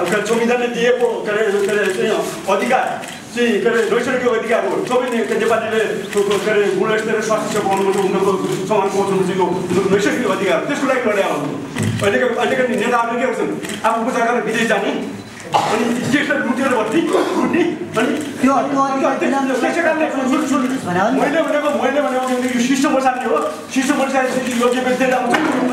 अगर संविधान दिए को करे करे अधिकार जी करे नैसर्गिक अधिकार हो सबैले नेपालीले करे गुणस्तर स्वास्थ्य बनाउनको उनको समान पहुँचनुको नैसर्गिक अधिकार त्यसको लागि लड्या हो। अहिलेका नेताहरुले के गर्छन् आफूको जग्गामा विदेश जानु अनि देशलाई लुटेर बस्ने लुट्ने अनि त्यो मैले भनेको यो शिष्ट बसाल्ने हो। शिष्ट बसालेपछि योग्य व्यक्तिले आउँछ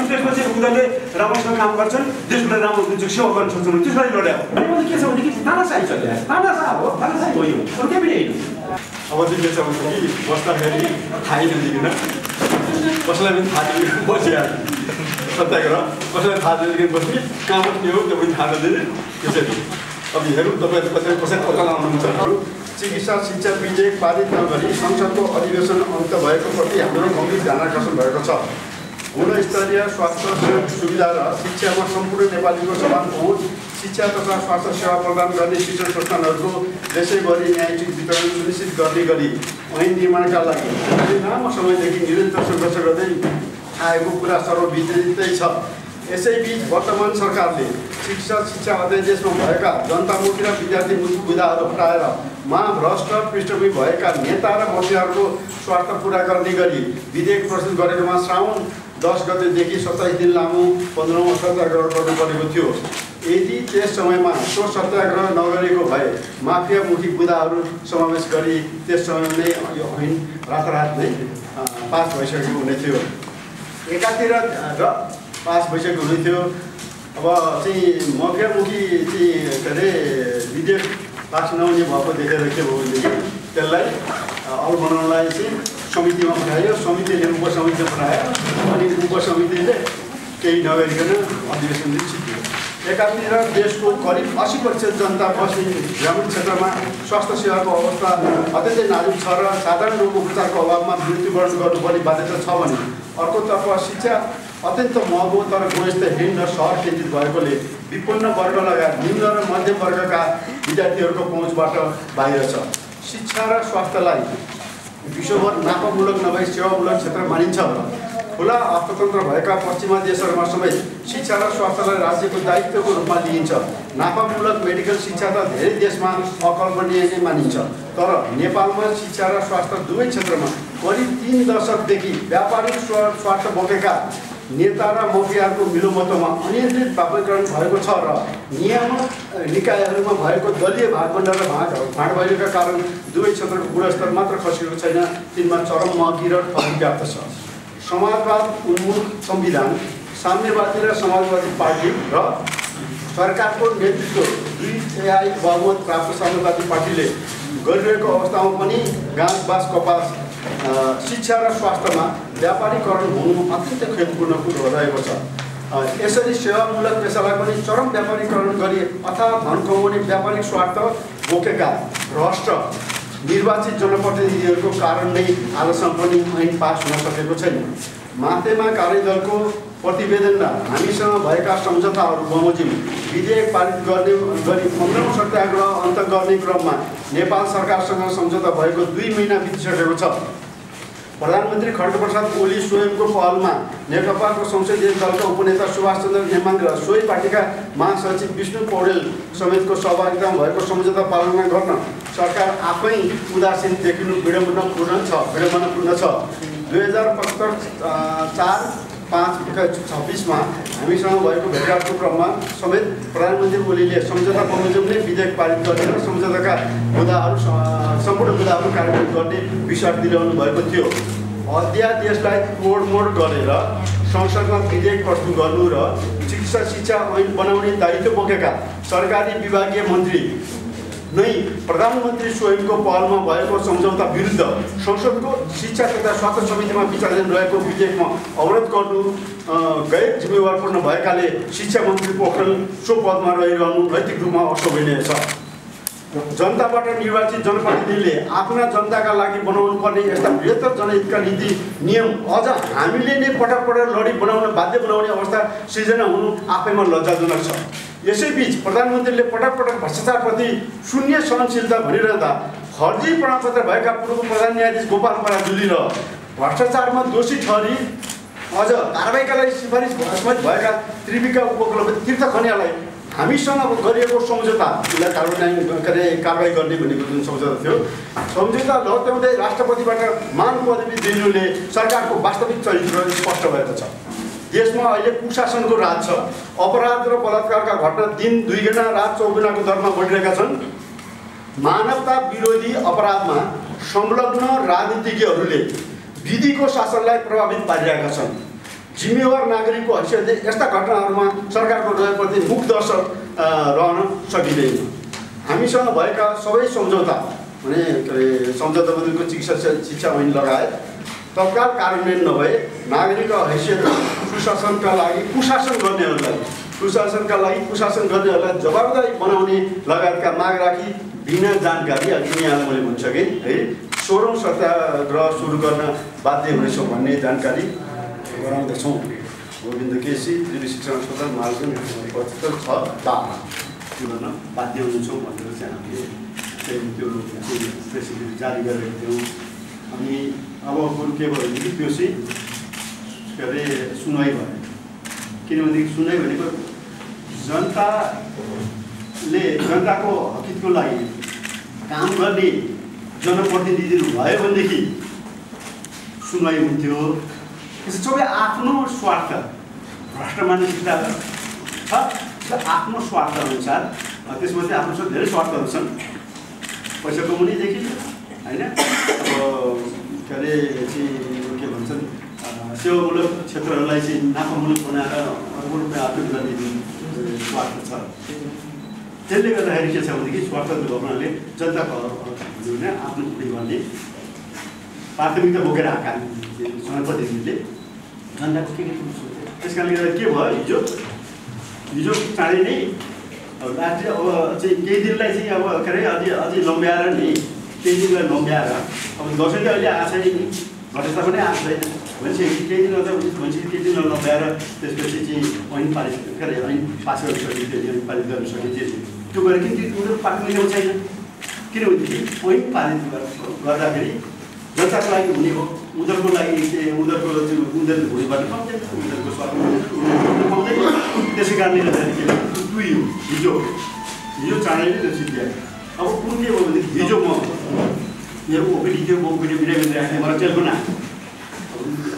त्यसपछि उनीहरूले राम्रोसँग काम गर्छन् देशलाई राम्रो दिन्छन् सेवा गर्न सक्छन् त्यसलाई लड्या हो। अनि मलाई के छ भने कि तानाशाही छ तानाशाह हो तानाशाही हो यो अरु के पनि हैन। अब चाहिँ के छ भने कि बस्दाखेरि थाहै नदिकिन कसैलाई पनि थाहा नदिकिन बसिया सत्य गर कसैलाई थाहा नदिकिन बस्ने काम पनि हो त्यो पनि थाहा नदिने त्यसैले अब हेरौँ तपाईहरु कसरी कसरी पत्ता लगाउनुहुन्छ। चिकित्सा शिक्षा विधेयक पारित नगरी संसदको अधिवेशन अन्त भएको प्रति हाम्रो गम्भीर ध्यानकर्षण भएको छ। गुणस्तरीय स्वास्थ्य सुविधा र शिक्षामा सम्पूर्ण नेपालीको समान पहुँच शिक्षा तथा स्वास्थ्य सेवा प्रदान गर्ने शिक्षण संस्थानहरूको देशैभरि न्यायोचित वितरण सुनिश्चित गर्ने गरी ऐन निर्माणका लागि लामो समयदेखि निरन्तर सङ्घर्ष गर्दै आएको कुरा सर्वविदितै छ। यसैबीच वर्तमान सरकारले शिक्षा अध्यादेशमा भएका जनतामुखी र विद्यार्थीमुखी मुद्दाहरू हटाएर महाभ्रष्ट पृष्ठभूमि भएका नेता र मन्त्रीहरूको स्वार्थ पूरा गर्ने गरी विधेयक प्रस्तुत गरेकोमा श्रावण 10 गतेदेखि 27 दिन लामो 15औं सत्याग्रह गर्नुपरेको थियो। यदि त्यस समयमा सो सत्याग्रह नगरेको भए माफियामुखी बुदाहरू समावेश गरी त्यस समय नै यो ऐन रातारात नै पास भइसकेको हुने थियो एकातिर र पास भइसकेको हुने थियो। अब चाहिँ माफियामुखी चाहिँ के अरे विधेयक पास नहुने भएको देखेर के भयो भनेदेखि त्यसलाई अल बनाउनलाई चाहिँ समितिमा उठायो। समितिले उपसमिति बनायो अनि उपसमितिले केही नगरिकन अधिवेशन छिट्यो। एकातिर देशको करिब 80% जनता बस्ने ग्रामीण क्षेत्रमा स्वास्थ्य सेवाको अवस्था अत्यन्तै नाजुक छ र साधारण रोगको उपचारको अभावमा मृत्युवरण गर्नुपर्ने बाध्यता छ भने अर्कोतर्फ शिक्षा अत्यन्त महँगो तर गुणस्तरहीन र सहर केन्द्रित भएकोले विपन्न वर्ग लगायत निम्न र मध्यम वर्गका विद्यार्थीहरूको पहुँचबाट बाहिर छ। शिक्षा र स्वास्थ्यलाई विश्वभर नाफामूलक नभई सेवामूलक क्षेत्र मानिन्छ। खुला अर्थतन्त्र भएका पश्चिमा देशहरूमा समेत शिक्षा र स्वास्थ्यलाई राज्यको दायित्वको रूपमा लिइन्छ। नाफामूलक मेडिकल शिक्षा त धेरै देशमा अकल्पनीय नै मानिन्छ तर नेपालमा शिक्षा र स्वास्थ्य दुवै क्षेत्रमा करिब 3 दशकदेखि व्यापारिक स्वार्थ बोकेका नेता र मफियाहरूको मिलोमतोमा अनियन्त्रित व्यापारीकरण भएको छ र नियामक निकायहरूमा भएको दलीय भागभण्ड र भाँडभैलोका कारण दुवै क्षेत्रको गुणस्तर मात्र खसेको छैन तिनमा चरम महँगी र ठगी व्याप्त छ। समाजवाद उन्मुख संविधान साम्यवादी र समाजवादी पार्टी र सरकारको नेतृत्व दुई-तिहाई बहुमत प्राप्त साम्यवादी पार्टीले गरिरहेको अवस्थामा पनि घाँस बाँस कपास शिक्षा र स्वास्थ्यमा व्यापारीकरण हुनु अत्यन्तै खेदपूर्ण कुरो रहेको छ। यसरी सेवामूलक पेसालाई पनि चरम व्यापारीकरण गरी अथवा धन कमाउने व्यापारिक स्वार्थ बोकेका भ्रष्ट निर्वाचित जनप्रतिनिधिहरूको कारण नै हालसम्म पनि ऐन पास हुन सकेको छैन। माथेमा कार्यदलको प्रतिवेदनमा हामीसँग भएका सम्झौताहरू बमोजिम विधेयक पारित गर्ने गरी 15औं सत्याग्रह अन्त गर्ने क्रममा नेपाल सरकारसँग सम्झौता भएको 2 महिना बितिसकेको छ। प्रधानमन्त्री खड्गप्रसाद ओली स्वयंको पहलमा नेकपाको संसदीय दलका उपनेता सुभाषचन्द्र नेमाङ र सोही पार्टीका महासचिव विष्णु पौडेल समेतको सहभागितामा भएको सम्झौता पालना गर्न सरकार आफै उदासीन देखिनु विडम्बनापूर्ण छ। 2075-4/5-26 में हामीसँग भएको भेटघाटको क्रममा समेत प्रधानमन्त्री ओलीले सम्झौता बमोजिम नै विधेयक पारित गरेर सम्झौताका मुद्दाहरू सम्पूर्ण मुद्दाहरू कार्यान्वयन गर्ने विश्वास दिलाउनु भएको थियो। अध्यादेशलाई तोडमोड गरेर संसदमा विधेयक प्रस्तुत गर्नु र चिकित्सा शिक्षा ऐन बनाउने दायित्व बोकेका सरकारी विभागीय मन्त्री नै प्रधानमन्त्री स्वयंको पहलमा भएको सम्झौता विरुद्ध संसदको शिक्षा तथा स्वास्थ्य समितिमा विचाराधीन रहेको विधेयकमा अवरोध गर्नु गैर जिम्मेवारपूर्ण भएकाले शिक्षा मन्त्री पोखरेल सो पदमा रहिरहनु नैतिक रूपमा अशोभनीय छ। जनताबाट निर्वाचित जनप्रतिनिधिले आफ्ना जनताका लागि बनाउनु पर्ने यस्ता बृहत्तर जनहितका नीति नियम अझ हामीले नै पटक लडी बनाउन बाध्य बनाउने अवस्था सिर्जना हुनु आफैमा लज्जाजनक छ। यसैबीच प्रधानमन्त्रीले पटक भ्रष्टाचारप्रति शून्य सहनशीलता भनिरहँदा फर्जी प्रमाणपत्र भएका पूर्व प्रधान न्यायाधीश गोपाल पराजुली र भ्रष्टाचारमा दोषी ठहरी अझ कारबाहीका लागि सिफारिस भएका त्रिविका उपकुलपति तीर्थ खनियालाई हामीसँग गरिएको सम्झौता त्यसलाई कारवाही गर्ने भनेको जुन सम्झौता थियो, सम्झौता लत्याउँदै राष्ट्रपतिबाट मान पदवी दिनुले सरकारको वास्तविक चरित्र स्पष्ट भएको छ। देशमा अहिले कुशासनको राज छ। अपराध र बलात्कारका घटना दिन दुई गुणा रात चौगुणाको दरमा बढिरहेका छन्। मानवता विरोधी अपराधमा संलग्न राजनीतिज्ञहरूले विधिको शासनलाई प्रभावित पारिरहेका छन्। जिम्मेवार नागरिकको हैसियतले यस्ता घटनाहरूमा सरकारको गैरप्रति मुख दर्शक रहन सकिँदैन। हामीसँग भएका सबै सम्झौता भने सम्झौताबद्दलको शिक्षा ऐन लगायत तत्काल कार्यान्वयन नभए नागरिकको हैसियत कुशासन गर्नेहरूलाई जवाबदारी बनाउने लगायतका माग राखी बिना जानकारी अघि यहाँ मैले भनिसकेँ है 16औं सत्याग्रह सुरु गर्न बाध्य हुनेछौँ भन्ने जानकारी गराउँदैछौँ। गोविन्द केसी शिक्षण अस्पताल मार्गन 75 बाध्य हुन्छौँ भनेर चाहिँ हामीले त्यो जारी गरेको थियौँ। अनि अब कुरो के भयो भने त्यो चाहिँ के अरे सुनवाई भयो। किनभनेदेखि सुनवाई भनेको जनताको हकितको लागि काम गर्ने जनप्रतिनिधिहरू भयो भनेदेखि सुनवाई हुन्थ्यो। त्यसो सबै आफ्नो स्वार्थ भ्रष्ट मानसिकता छ। आफ्नो स्वार्थ अनुसार त्यसमा चाहिँ आफ्नो धेरै स्वार्थहरू छन्, पैसा कमाउनेदेखि होइन के अरे के भन्छन् सेवामूलक क्षेत्रहरूलाई चाहिँ नाफामूलक बनाएर अर्को रूपमा आफ्नो दिने स्वार्थ छ। त्यसले गर्दाखेरि के छ भनेदेखि स्वार्थ भवनाले जनताको आफ्नो कुनै भन्ने प्राथमिकता बोकेर आएका जनप्रतिनिधिले जनताको के सोचे। त्यस कारणले गर्दा के भयो, हिजो चाँडै नै राज्य अब चाहिँ केही दिनलाई चाहिँ अब के अरे अझै लम्ब्याएर नि केही दिनलाई लम्ब्याएर अब दसैँ त अहिले आशै घटेस्ता पनि आएको छैन भनेपछि केही दिन भनेपछि केही दिन लम्ब्याएर त्यसपछि चाहिँ ऐन पारित के अरे ऐन पास गर्न सकिन्छ, ऐन पारित गर्न सकिन्छ। त्यो गरेर किन उनीहरू पार्टी मिलाउनु छैन? किनभनेदेखि ऐन पारित गर्दाखेरि जनताको लागि हुने हो, उनीहरूको लागि उनीहरूले भुलबाट पाउँदैन, उनीहरूको स्वार्थ पाउँदैन। त्यसै कारणले गर्दाखेरि दुई हो। हिजो चाँडै नै त्यो सिद्ध्यायो। अब कुन के हो भनेदेखि हिजो मेरो ओपिडी थियो, म ओपिडी बिरामी राख्ने मलाई टेलिफोन आएको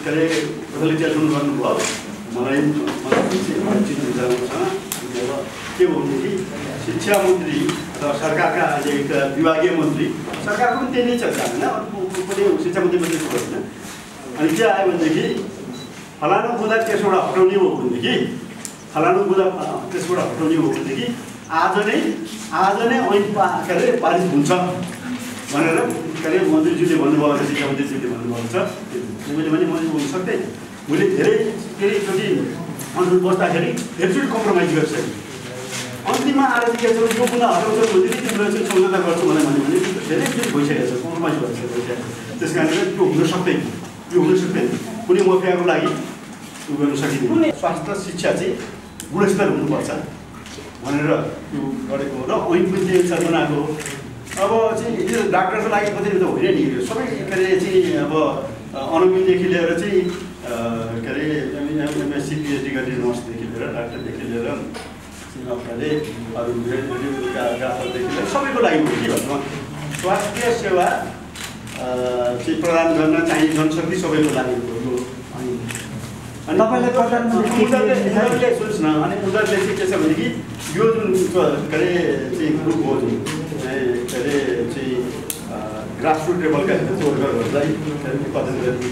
के अरे कसैले टेलिफोन गर्नुभयो मलाई के हो भनेदेखि शिक्षा मन्त्री र सरकारका अहिले विभागीय मन्त्री सरकारको पनि त्यही नै छ होइन, अरू पनि शिक्षा मन्त्री मात्रै होइन। अनि के आयो भनेदेखि फलानु बुँदा त्यसबाट हटाउने हो भनेदेखि आज नै ऐन के अरे पारित हुन्छ भनेर के अरे मन्त्रीज्यूले भन्नुभएको छ, शिक्षा मन्त्रीज्यूले भन्नुभएको छ। मैले पनि मैले बोल्न सक्थेँ, मैले धेरै धेरैचोटि अनुरोध बस्दाखेरि धेरैचोटि कम्प्रोमाइज गर्छु। अन्तिममा आएर चाहिँ के छ, यो बुँदा हटाउँछ भनेदेखि तिम्रो चाहिँ सम्झौता गर्छु भनेर भन्यो भने धेरैचोटि भइसकेको छ, कम्प्रोमाइज भइसकेको छ। त्यस कारणले त्यो हुन सक्दैन, कुनै मफियाको लागि त्यो गर्न सकिँदैन। स्वास्थ्य शिक्षा चाहिँ गुणस्तर हुनुपर्छ भनेर त्यो गरेको र ऐन पनि त्यही अनुसार बनाएको हो। अब चाहिँ यो डाक्टरको लागि मात्रै त होइन नि, यो सबै के अरे चाहिँ अब अनबिनदेखि लिएर चाहिँ के अरे एमएससी पिएचडी गर्ने नर्सदेखि लिएर डाक्टरदेखि लिएर के अरू ग्राफरदेखि लिएर सबैको लागि के भन्नु स्वास्थ्य सेवा चाहिँ प्रदान गर्न चाहिँ जनशक्ति सबैको लागि हो। अनि उनीहरूले सुन्नुहोस् न, अनि उनीहरूले चाहिँ के छ भनेदेखि यो जुन के अरे चाहिँ ग्रुप हो जुन के अरे चाहिँ ग्रासरुट लेभलका वर्करहरूलाई उत्पादन गर्ने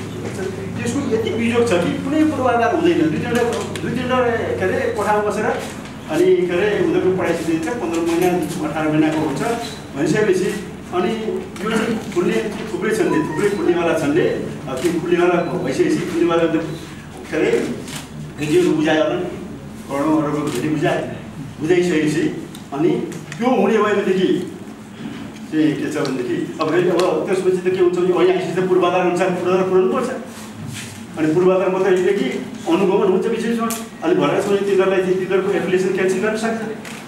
त्यसको यति बिजोग छ कि कुनै पूर्वाधार हुँदैन। दुई तिनवटा के अरे कोठामा बसेर अनि के अरे उनीहरूको पढाइ सिकिन्छ, 15 महिना 18 महिनाको हुन्छ भनिसकेपछि अनि यो चाहिँ खुल्ने थुप्रै खुल्नेवाला छन्। त्यो खुल्नेवाला भइसकेपछि खुल्नेवाला के अरे एनजिओहरू बुझायो होला नि, करोडौँ धेरै बुझाइसकेपछि अनि त्यो हुने भयो भनेदेखि चाहिँ के छ भनेदेखि अब फेरि अब त्यसपछि त के हुन्छ भने अहिले त पूर्वाधार अनुसार पुर्याउनुपर्छ। अनि पूर्वाधार मात्रै होइन कि अनुगमन हुन्छ विशेषमा, अनि भएर चाहिँ तिनीहरूलाई चाहिँ तिनीहरूको एप्लिकेसन क्यान्सल गर्न सक्छ।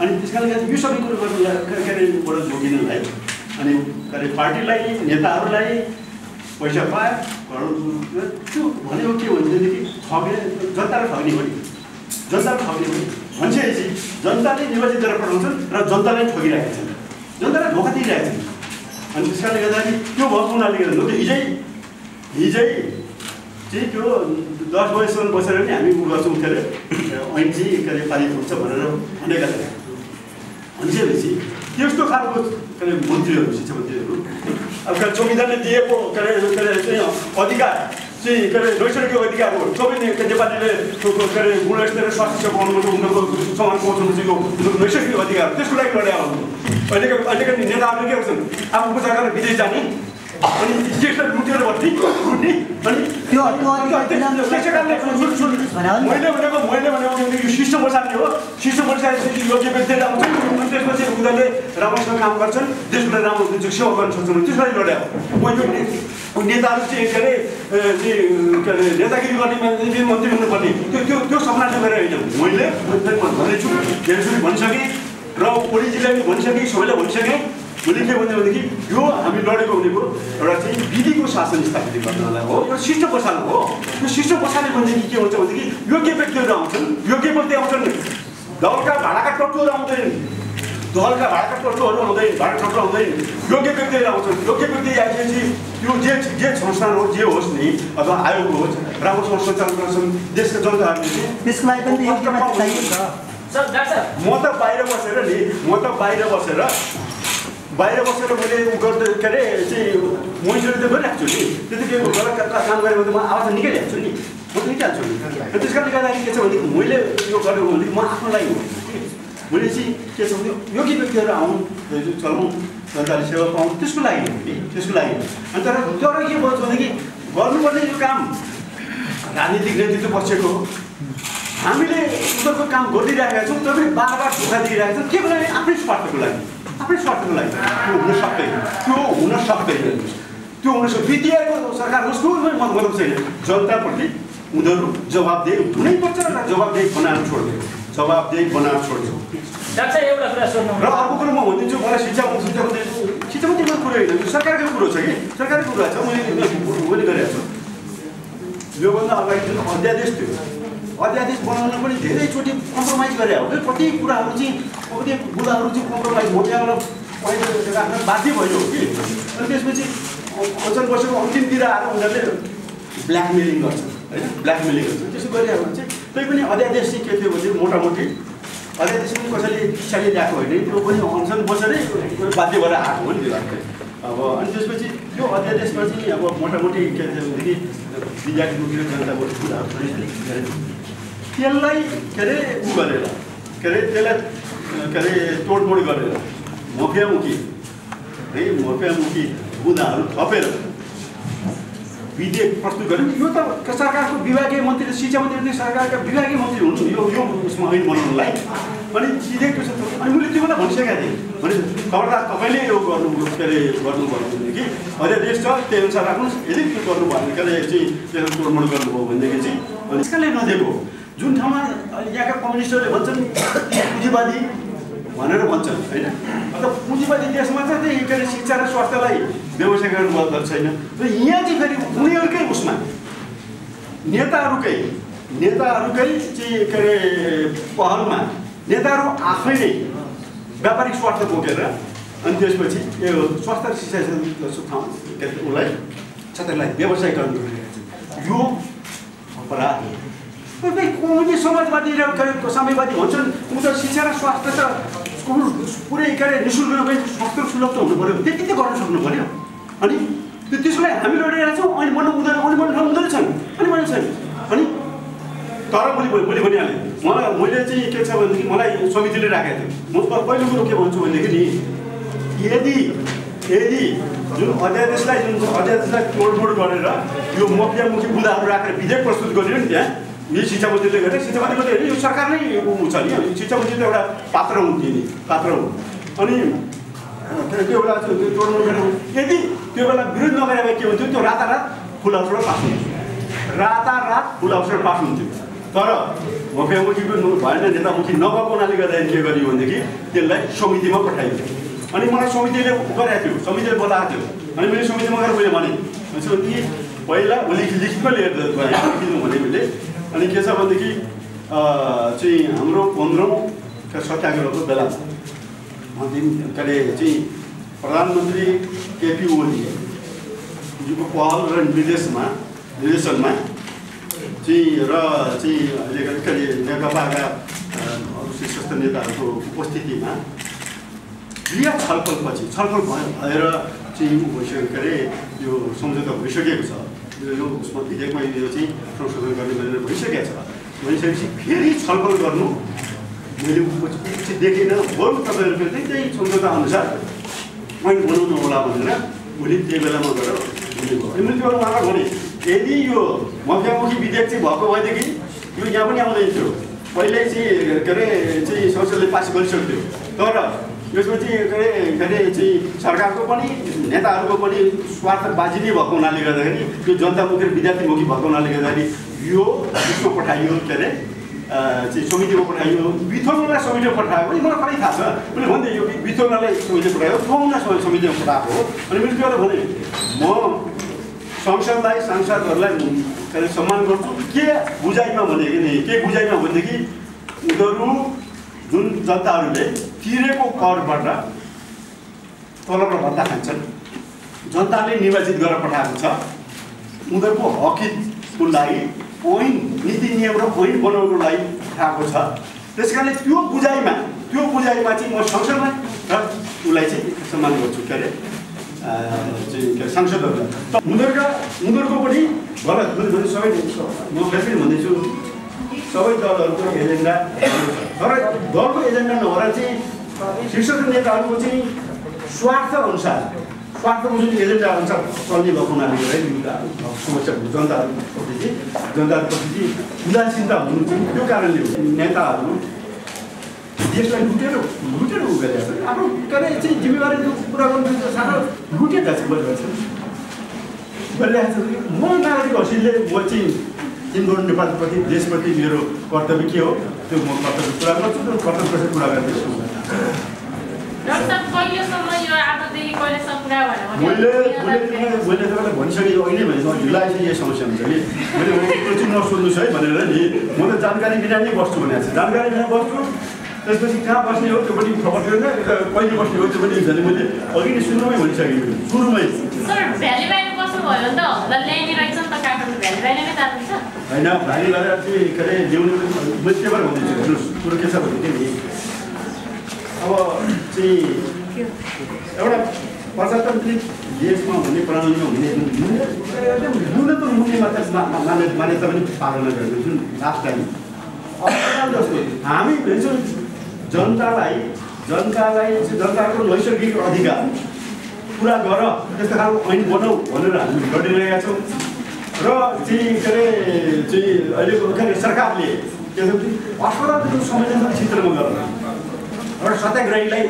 अनि त्यस कारणले यो सबै कुरो गर्नुबाट जोगिनलाई अनि के अरे पार्टीलाई नेताहरूलाई पैसा पायो घरहरू त्यो भनेको के भन्छ भनेदेखि ठग्ने जनतालाई ठग्ने हो नि भनेपछि जनताले निर्वाचित गरेर पठाउँछन् र जनतालाई ठगिरहेका छन्, जनतालाई धोका दिइरहेका छन्। अनि त्यसकारणले गर्दाखेरि त्यो भएको हुनाले गर्दा हिजै चाहिँ त्यो 10 बजेसम्म बसेर पनि हामी उ गर्छौँ के अरे ऐन चाहिँ के अरे पारित हुन्छ भनेर भनेका थिए। भनेपछि त्यस्तो खालको के अरे मन्त्रीहरू शिक्षा मन्त्रीहरू अब के संविधानले दिएको के अरे अधिकार चाहिँ के अरे रोइसकेको अधिकार हो। सबै नेपालीले के अरे गुणस्तर स्वास्थ्य पाउनु उनीहरूको समान पाउनु चाहिँ रोइसकेको अधिकार, त्यसको लागि लड्या हो। अहिलेका नेताहरूले के गर्छन् आफू उपचार गरेर विदेश जाने अनि शिक्षा लुटेर बस्ने लुट्ने अनि त्यो मैले भनेको यो शिष्ट बसाल्ने हो। शिष्ट बसालेपछि योग्य व्यक्तिले आउँछन् अनि त्यसपछि उनीहरूले राम्रोसँग काम गर्छन्, देशले राम्रो हुन्छ, सेवा गर्न सक्छन्, त्यसलाई लड्या हो। यो नेताहरू चाहिँ के अरे नेतागिरी गर्ने मान्छे मन्त्री हुनुपर्ने त्यो सपनाले मेरो होइन। मैले भनेछु धेरैचोटि भनिसकेँ र ओलीजीलाई भनिसकेँ, सबैलाई भनिसकेँ। मैले के भनेदेखि यो हामी लडेको भनेको एउटा चाहिँ विधिको शासन स्थापित गर्नलाई हो, यो शिष्ट बसाल्नु हो। यो शिष्ट बसाल्ने भनेदेखि के हुन्छ भनेदेखि योग्य व्यक्तिहरू आउँछन्, योग्य व्यक्ति आउँछन्, दलका भाडाका टट्टुहरू आउँदैनन्, दलका भाडाका टट्टुहरू आउँदैन, भाडा टट्टु आउँदैन, योग्य व्यक्तिहरू आउँछन्। योग्य व्यक्ति आएपछि त्यो जे संस्थान हो, जे होस् नि अथवा आयोग होस्, राम्रो सञ्चालन गर्छन् देशका जनताहरूले। त्यसमा पनि म त बाहिर बसेर मैले गर्दै के अरे चाहिँ मोइजले त गरिरहेको छु नि, त्यतिकै गलत काम गरेँ भने त म आवाज निकालिहाल्छु नि, म त निकाल्छु नि। त्यस कारणले गर्दाखेरि के छ भनेदेखि मैले यो गरेको भने म आफ्नो लागि हो। मैले चाहिँ के छ भने योग्य व्यक्तिहरू आउँ, चलाउँ, जनताले सेवा पाउँ, त्यसको लागि हो कि त्यसको लागि। अनि तर के भयो भनेदेखि गर्नुपर्ने यो काम राजनीतिक नेतृत्व पक्षको हो। हामीले उनीहरूको काम गरिरहेका छौँ, तर बार बार धोका दिइरहेका छौँ। के भने आफ्नै स्वार्थको लागि त्यो हुन सक्दैन। बितेको सरकार होस् उसको मतलब छैन, जनताप्रति उनीहरू जवाबदेही हुनैपर्छ र जवाबदेही बनाएर छोड्यो। र अर्को कुरो म भनिदिन्छु, मलाई शिक्षा मन्त्रीको कुरो होइन, सरकारको कुरो छ कि सरकारको कुरा छ। मैले गरेको छु योभन्दा अगाडि जुन अध्यादेश थियो, अध्यादेश बनाउन पनि धेरैचोटि कम्प्रोमाइज गरे हो कि कति कुराहरू चाहिँ कम्प्रोमाइज हो, त्यहाँबाट पहिलो राख्न बाध्य भयो हो कि। अनि त्यसपछि अचल वर्षको अन्तिमतिर आएर उनीहरूले ब्ल्याकमेलिङ गर्छ। त्यसो गरेर चाहिँ त्यही पनि अध्यादेश चाहिँ के थियो भने मोटामोटी अध्यादेश पनि कसैले इच्छाले ल्याएको होइन, त्यो पनि अनसन बसेरै बाध्य भएर आएको हो नि त्यो अब। अनि त्यसपछि त्यो अध्यादेशमा चाहिँ अब मोटामोटी के थियो भनेदेखि विद्यार्थीमुखी जनताको कुराहरू त्यसलाई के अरे उ गरेर के अरे त्यसलाई के अरे तोडमोड गरेर मफियामुखी बुँदाहरू थपेर विधेयक प्रस्तुत गर्यो। यो त सरकारको विभागीय मन्त्री, शिक्षा मन्त्री सरकारका विभागीय मन्त्री हुनु यो उसमा ऐन बनाउनुलाई। अनि विधेयक अनि मैले त्यो भनिसकेको थिएँ भने खबरदार तपाईँले यो गर्नु के अरे गर्नुभयो भनेदेखि अध्यादेश छ त्यही अनुसार राख्नुहोस्, यदि त्यो गर्नुभयो भने के अरे चाहिँ त्यसलाई तोडमोड गर्नुभयो भनेदेखि चाहिँ अनि त्यसकाले नदिएको जुन ठाउँमा यहाँका कम्युनिस्टहरूले भन्छन् पुँजीवादी भनेर भन्छन् होइन। अन्त पुँजीवादी देशमा चाहिँ त्यही के अरे शिक्षा र स्वास्थ्यलाई व्यवसायीकरण गर्दछ छैन र यहाँ चाहिँ फेरि उनीहरूकै उसमा नेताहरूकै चाहिँ के अरे पहलमा नेताहरू आफै नै व्यापारिक स्वार्थ बोकेर अनि त्यसपछि यो स्वास्थ्य शिक्षा ठाउँ उसलाई क्षेत्रलाई व्यवसायीकरण गरिरहेको छ। यो अपराध हो। कम्युनिस्ट समाजवादी र साम्यवादी भन्छन् उनीहरू शिक्षा र स्वास्थ्य त स्कुल पुरै के अरे निःशुल्क रूपमै स्वास्थ्य सुलभ त हुनु पऱ्यो, त्यति त गर्न सक्नु पऱ्यो। अनि त्यो त्यसको लागि हामी लडिरहेको छौँ। अनि उनीहरू छन्। अनि तर मैले भनिहालेँ, मैले चाहिँ के छ भनेदेखि मलाई समितिले राखेको थियो। म पहिलो कुरो के भन्छु भनेदेखि नि यदि जुन अध्यादेशलाई तोडफोड गरेर यो मफियामुखी बुँदाहरू राखेर विधेयक प्रस्तुत गरियो नि त्यहाँ यो शिक्षा मन्त्रीले गर्दा शिक्षा मन्त्री होइन, यो सरकार नै छ नि। शिक्षा मन्त्री त एउटा पात्र हो। अनि त्यो एउटा तोडमोड यदि त्यो बेला विरोध नगरे भए के हुन्थ्यो, त्यो रातारात फुल अवसर पास हुन्थ्यो। तर मफियामुखीको भएन, नेतामुखी नभएको हुनाले गर्दाखेरि के गरियो भनेदेखि त्यसलाई समितिमा पठाइयो। अनि मलाई समितिले बताएको थियो। अनि मैले समितिमा गएर मैले भनेँ कि पहिला लिखितमा लिएर गएँ भने मैले अनि के छ भनेदेखि हाम्रो 15 का सत्याग्रहको बेला कले प्रधानमन्त्री केपी ओलीले युको पहल र विदेशमा नेकपाका अरु शीर्षस्थ नेताहरूको उपस्थितिमा क्रिया छलफल भएर यो सम्झौता भइसकेको छ। यो उसमा विधेयकमा यो संशोधन गर्ने भनेर भइसकेको छ। भइसकेपछि फेरि छलफल गर्नु मैले उपस्थिति देखेन, बरु तपाईँहरूले त्यही सम्झौता अनुसार मैले बनाउनु होला भनेर उसले त्यो बेलामा गएर भनेको। मैले त्यो उहाँलाई भने यदि यो मध्यमुखी विधेयक चाहिँ भएको भएदेखि यो यहाँ पनि आउँदैन थियो। पहिल्यै संसदले पास गरिसक्थ्यो, तर यसमा सरकारको पनि नेताहरूको पनि स्वार्थ बाजिने भएको हुनाले गर्दाखेरि त्यो जनतामुखी र विद्यार्थीमुखी भएको हुनाले गर्दाखेरि यो उसको पठाइयो समितिको पठाइयो बिथोल्नलाई समितिमा पठाएको पनि मलाई कहीँ थाहा छ। मैले भन्दै यो बिथोल्नलाई समितिमा पठायो, थोल्नलाई समितिमा पठाएको हो। अनि मैले त्यो भने म संसदलाई सांसदहरूलाई सम्मान गर्छु। के बुझाइमा भनेदेखि उनीहरू जुन जनताहरूले तिरेको करबाट तलब र भत्ता खान्छन्, जनताले निर्वाचित गरेर पठाएको छ, उनीहरूको हकितको लागि ऐन नीति नियम र ऐन बनाउनको लागि पठाएको छ। त्यस कारणले त्यो बुझाइमा चाहिँ म संसदमा र उसलाई चाहिँ सम्मान गर्छु। सांसदहरूलाई उनीहरूको पनि गलत पनि सबै म फेरि भन्दैछु, सबै दलहरूको एजेन्डा तर दलको एजेन्डा नभएर शीर्ष नेताहरूको स्वार्थ अनुसार एजेन्डा अनुसार चल्ने भएको हुनाले समस्या जनताप्रति उदासीनता हुनु त्यो कारणले हो। नेताहरू देशलाई लुटेर उभिरहेका छन्, आफ्नो जिम्मेवारी पुरा गर्नु सानो लुटेका चाहिँ गरिरहेका छन्। म नागरिक हसिलले म तिम्रो नेपालप्रति देशप्रति मेरो कर्तव्य के हो त्यो म कर्तव्य पुरा गर्छु, त्यो कर्तव्य पुरा गर्दैछु। मैले तपाईँलाई भनिसकेँ अहिले भने ढिलाइ यो समस्या हुन्छ नि, मैले चाहिँ नसोध्नुहोस् है भनेर नि। म त जानकारी बिना नै बस्छु भनेको छु, जानकारी बिना बस्छु। त्यसपछि कहाँ बस्ने हो त्यो पनि खबर छैन, कहिले बस्ने हो त्यो पनि मैले अघि नै सुरुमै भनिसकेँ। होइन भाइ गरेर ल्याउने मैले के भएर भन्दैछु। हेर्नुहोस् कुरो के छ भनेदेखि अब एउटा प्रजातान्त्रिक देशमा हुने प्रणालीमा हुने न्यूनतम मूल्यमा मान्यता पनि पालना गरेको जुन लास्ट टाइम जस्तो हामी भन्छौँ जनताको नैसर्गिक अधिकार पुरा गर त्यस्तो खालको ऐन बनाऊ भनेर हामी गरिरहेका छौँ। र अहिलेको सरकारले अस्पताल संवेदनशील क्षेत्रमा गर्न एउटा सत्याग्रहीलाई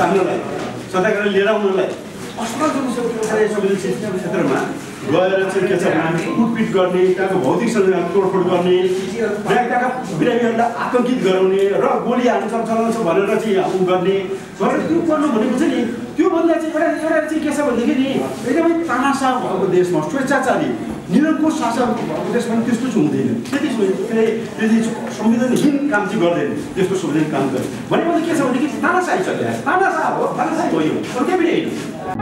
तान्नलाई सत्याग्रही लिएर आउनलाई अस्पताल संवेदनशील क्षेत्रमा गएर कुटपिट गर्ने, त्यहाँको भौतिक संरचना तोडफोड गर्ने, त्यहाँका बिरामीहरूलाई आतङ्कित गराउने र गोली हाल्नु चलाउँछ भनेर ऊ गर्ने। गरेर त्यो गर्नु भनेको चाहिँ नि त्योभन्दा एउटा के छ भनेदेखि नि एकदमै तानासा भएको देशमा स्वेच्छाचारी निरङ्कुश शासन भएको देशमा त्यस्तो चाहिँ हुँदैन, त्यति संवेदनहीन काम चाहिँ गर्दैन। त्यस्तो संवेदनहीन काम गर्ने भनेको के छ भनेदेखि तानासा आइसक्यो, तानासा हो, तानासा भयो, अरू केही पनि होइन।